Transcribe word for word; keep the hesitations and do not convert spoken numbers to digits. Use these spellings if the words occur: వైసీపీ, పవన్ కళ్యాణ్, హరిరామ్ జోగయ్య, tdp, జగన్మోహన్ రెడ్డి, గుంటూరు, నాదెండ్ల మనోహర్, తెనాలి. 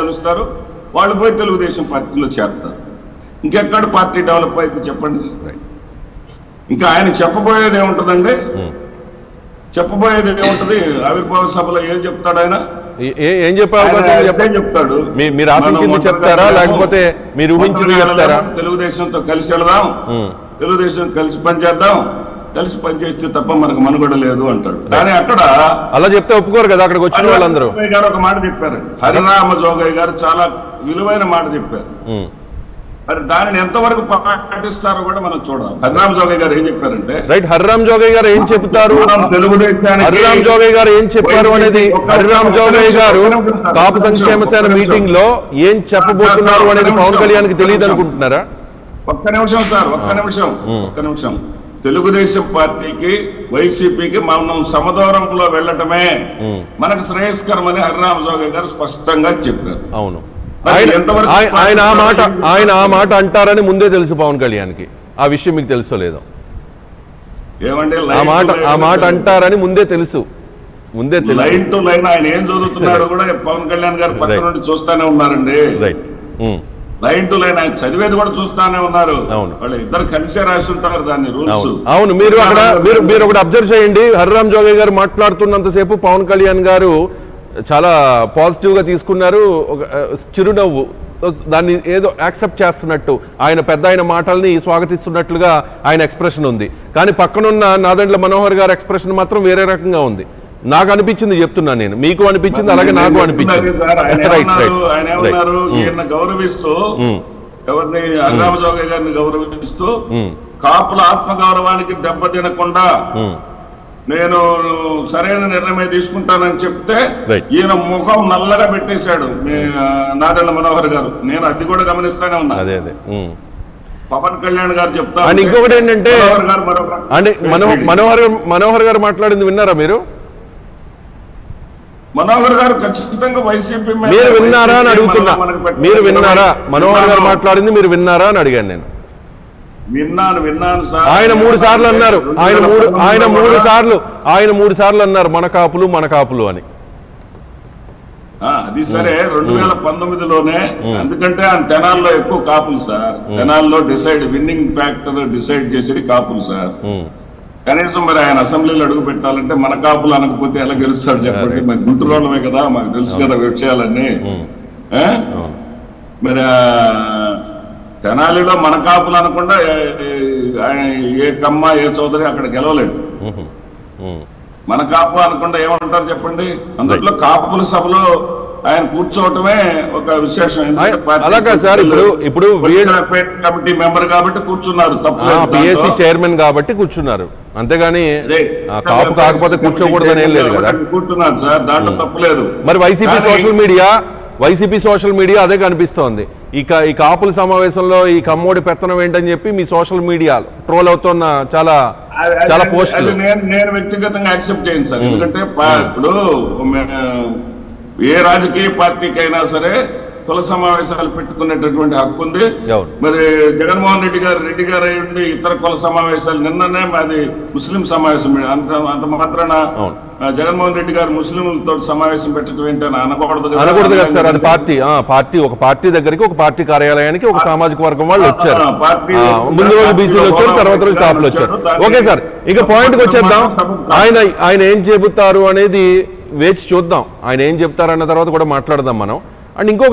కలుస్తారు, వాళ్ళు పోయి తెలుగుదేశం పార్టీలో చేరతారు. ఇంకెక్కడ పార్టీ డెవలప్ అయితే చెప్పండి. ఇంకా ఆయన చెప్పబోయేది ఏముంటుందండి, చెప్పబోయేది ఏముంటుంది? ఆవిర్భావ సభలో ఏం చెప్తాడు ఆయన? ఏం చెప్పే అవకాశం చెప్తాడు? మీరు ఆశించింది చెప్తారా లేకపోతే మీరు ఊహించింది చెప్తారా? తెలుగుదేశంతో కలిసి వెళదాం, తెలుగుదేశం కలిసి పనిచేద్దాం, కలిసి పనిచేస్తే తప్ప మనకు మనుగడ లేదు అంటాడు. కానీ అక్కడ అలా చెప్తే ఒప్పుకోరు కదా అక్కడికి వచ్చిన వాళ్ళందరూ. గారు ఒక మాట చెప్పారు, హరిరామ్ జోగయ్య గారు చాలా విలువైన మాట చెప్పారు. మరి దానిని ఎంతవరకు పాటిస్తారో కూడా మనం చూడాలి. హరిరామ్ జోగయ్య గారు ఏం చెప్పారంటే, రైట్, హరిరామ్ జోగయ్య గారు ఏం చెప్తారు, హరిరామ్ జోగయ్య గారు ఏం చెప్పారు అనేది, హరిరామ్ జోగయ్య గారు కాపు సంక్షేమ శాఖ మీటింగ్ లో ఏం చెప్పబోతున్నారు అనేది పవన్ కళ్యాణ్ కి తెలియదు అనుకుంటున్నారా? ఒక్క నిమిషం సార్, ఒక్క నిమిషం, ఒక్క నిమిషం. తెలుగుదేశం పార్టీకి వైసీపీకి మనం సమదూరంలో వెళ్ళటమే మనకు శ్రేయస్కరమని హరిరామ్ జోగయ్య గారు స్పష్టంగా చెప్పారు. అవును, ఆయన ఆ మాట ఆయన ఆ మాట అంటారని ముందే తెలుసు పవన్ కళ్యాణ్కి. ఆ విషయం మీకు తెలుసో లేదో ఏమంటే ఆ మాట ఆ మాట అంటారని ముందే తెలుసు. ముందే లైన్ టు లైన్ ఆయన ఏం చదువుతున్నాడు కూడా పవన్ కళ్యాణ్ గారు పక్క నుండి చూస్తానే ఉన్నారండి. రైట్, లైన్ టు లైన్ ఆయన చదివేది కూడా చూస్తానే ఉన్నారు. వాళ్ళు ఇద్దరు కలిసే రాస్తుంటారు దాన్ని రూల్స్. అవును, మీరు అక్కడ మీరు మీరు ఒకటి అబ్జర్వ్ చేయండి, హరిరామ్ జోగయ్య గారు మాట్లాడుతున్నంతసేపు పవన్ కళ్యాణ్ గారు చాలా పాజిటివ్గా తీసుకున్నారు. ఒక చిరునవ్వు, దాన్ని ఏదో యాక్సెప్ట్ చేస్తున్నట్టు, ఆయన పెద్ద ఆయన మాటల్ని స్వాగతిస్తున్నట్లుగా ఆయన ఎక్స్ప్రెషన్ ఉంది. కానీ పక్కనున్న నాదెండ్ల మనోహర్ గారి ఎక్స్ప్రెషన్ మాత్రం వేరే రకంగా ఉంది. నాకు అనిపించింది చెప్తున్నాను నేను, మీకు అనిపించింది అలాగే నాకు అనిపించింది. గౌరవిస్తూ ఎవరిని, హరిరామ్ జోగయ్య గారిని గౌరవిస్తూ, కాపుల ఆత్మగౌరవానికి దెబ్బ తినకుండా నేను సరైన నిర్ణయమే తీసుకుంటానని చెప్తే ఈయన ముఖం నల్లగా పెట్టేశాడు నాదెండ్ల మనోహర్ గారు. నేను అది కూడా గమనిస్తానే ఉన్నా. అదే అదే పవన్ కళ్యాణ్ గారు చెప్తా. ఇంకొకటి ఏంటంటే మనోహర్ మనోహర్ గారు మాట్లాడింది విన్నారా మీరు? మనోహర్ గారు ఖచ్చితంగా వైసీపీ మీరు విన్నారా అని అడుగుతున్నా. మీరు విన్నారా మనోహర్ గారు మాట్లాడింది? మీరు విన్నారా అని అడిగాను నేను. విన్నాను విన్నాను సార్. ఆయన మూడు సార్లు అన్నారు, ఆయన మూడు ఆయన మూడు సార్లు ఆయన మూడు సార్లు అన్నారు మన కాపులు మన కాపులు అని. అది సరే, రెండు వేల పంతొమ్మిదిలోనే, ఎందుకంటే ఆయన తెనాల్లో ఎక్కువ కాపులు సార్. తెనాల్లో డిసైడ్ విన్నింగ్ ఫ్యాక్టర్ డిసైడ్ చేసేది కాపులు సార్. కనీసం మరి ఆయన అసెంబ్లీలో అడుగు పెట్టాలంటే మన కాపులు అనకపోతే ఎలా గెలుస్తాడు చెప్పండి? మరి గుంటూరులోనే కదా, మాకు తెలుసు కదా విషయాలన్నీ. మరి తెనాలిలో మన కాపులు అనకుండా ఏ కమ్మ ఏ చౌదరి అక్కడ గెలవలేడు. మన కాపు అనకుండా ఏమంటారు చెప్పండి? అందులో కాపుల సభలో ఆయన కూర్చోవటమే ఒక విశేషం. ఇప్పుడు కమిటీ మెంబర్ కాబట్టి కూర్చున్నారు, తప్ప చైర్మన్ కాబట్టి కూర్చున్నారు, అంతేగాని కాపు కాకపోతే కూర్చోకూడదని లేదు కదా, కూర్చున్నారు సార్, దాంట్లో తప్పలేదు. మరి వైసీపీ social media వైసీపీ social media అదే కనిపిస్తోంది. ఇక ఈ కాపుల సమావేశంలో ఈ కమ్మోడి పెత్తనం ఏంటని చెప్పి మీ సోషల్ మీడియా ట్రోల్ అవుతున్న చాలా చాలా పోస్టులు. నేను వ్యక్తిగతంగా యాక్సెప్ట్ చేయను సార్. ఎందుకంటే ఇప్పుడు ఏ రాజకీయ పార్టీకైనా సరే కుల సమావేశాలు పెట్టుకునేటటువంటి హక్కు ఉంది. మరి జగన్మోహన్ రెడ్డి గారు రెడ్డి గారు అయ్యండి ఇతర కుల సమావేశాలు, నిన్ననే మాది ముస్లిం సమావేశం, అంత అంత మాత్రాన జగన్మోహన్ రెడ్డి గారు ముస్లింలతో సమావేశం పెట్టడం ఏంటని అనకూడదు అనకూడదు కదా సార్. అది పార్టీ పార్టీ ఒక పార్టీ దగ్గరికి, ఒక పార్టీ కార్యాలయానికి ఒక సామాజిక వర్గం వాళ్ళు వచ్చారు. ముందు రోజు బీసీలు వచ్చారు, తర్వాత రోజు కాపులు వచ్చారు. ఓకే సార్, ఇక పాయింట్కి వచ్చేద్దాం. ఆయన ఆయన ఏం చెబుతారు అనేది వేచి చూద్దాం. ఆయన ఏం చెప్తారు అన్న తర్వాత కూడా మాట్లాడదాం మనం. అండ్ ఇంకొకటి